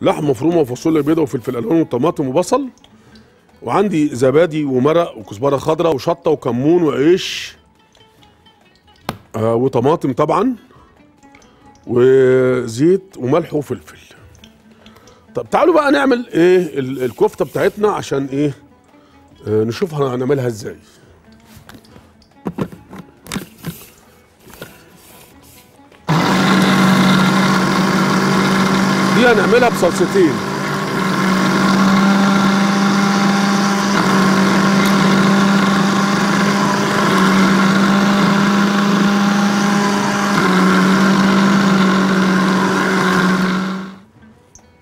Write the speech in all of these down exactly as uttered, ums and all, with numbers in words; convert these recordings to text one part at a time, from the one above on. لحمه مفرومه وفاصوليا بيضه وفلفل الوان وطماطم وبصل، وعندي زبادي ومرق وكزبره خضراء وشطه وكمون وعيش آه وطماطم طبعا وزيت وملح وفلفل. طب تعالوا بقى نعمل ايه الكفته بتاعتنا عشان ايه آه نشوفها هنعملها ازاي. دي هنعملها بصلصتين،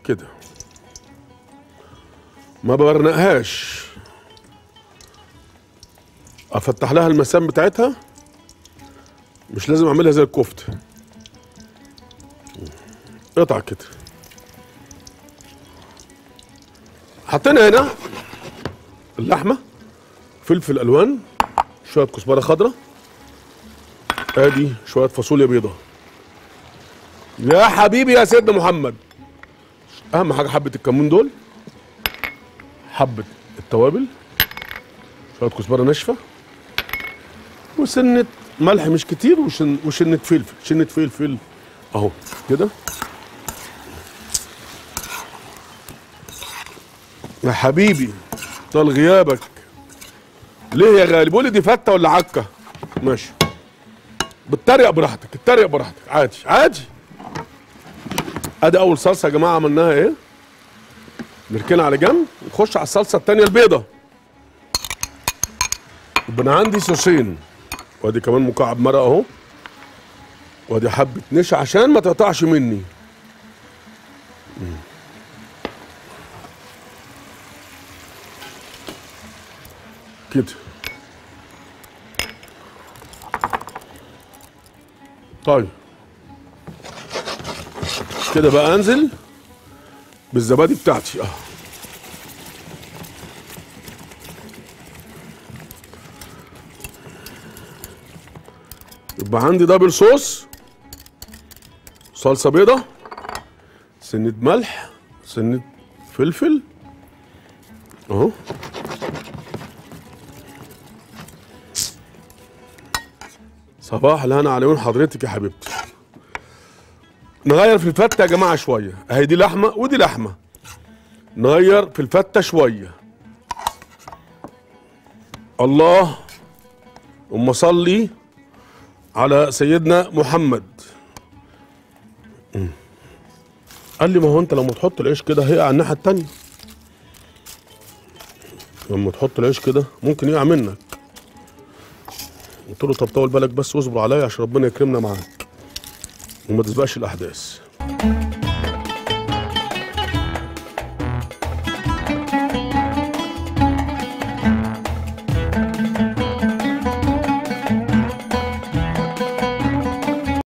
كده ما ببرنقهاش، افتح لها المسام بتاعتها، مش لازم اعملها زي الكفته، قطع كده. حطينا هنا اللحمه، فلفل الوان، شويه كزبره خضراء، ادي شويه فاصوليا بيضه. يا حبيبي يا سيدنا محمد، اهم حاجه حبه الكمون دول، حبه التوابل، شويه كزبره ناشفه، وسنه ملح مش كتير، وشن وشنه فلفل، شنه فلفل اهو كده. يا حبيبي طال غيابك ليه يا غالي؟ بقول لي دي فته ولا عكه؟ ماشي، بتريق براحتك، اتريق براحتك، عادي عادي. ادي اول صلصه يا جماعه عملناها ايه؟ نركنها على جنب ونخش على الصلصه الثانيه البيضه. يبقى انا عندي صوصين، وادي كمان مكعب مرق اهو، وادي حبه نشا عشان ما تقطعش مني. كده. طيب كده بقى انزل بالزبادي بتاعتي اهو. يبقى عندي دبل صوص، صلصه بيضه، سنه ملح، سنه فلفل اهو، صباح الهنا على عيون حضرتك يا حبيبتي. نغير في الفته يا جماعه شويه، اهي دي لحمه ودي لحمه، نغير في الفته شويه. الله، اللهم صلي على سيدنا محمد. قال لي ما هو انت لما تحط العيش كده هيقع الناحيه التانيه، لما تحط العيش كده ممكن يقع منك. قلت له طب طول بالك بس واصبر عليا عشان ربنا يكرمنا معاك وما تسبقش الاحداث.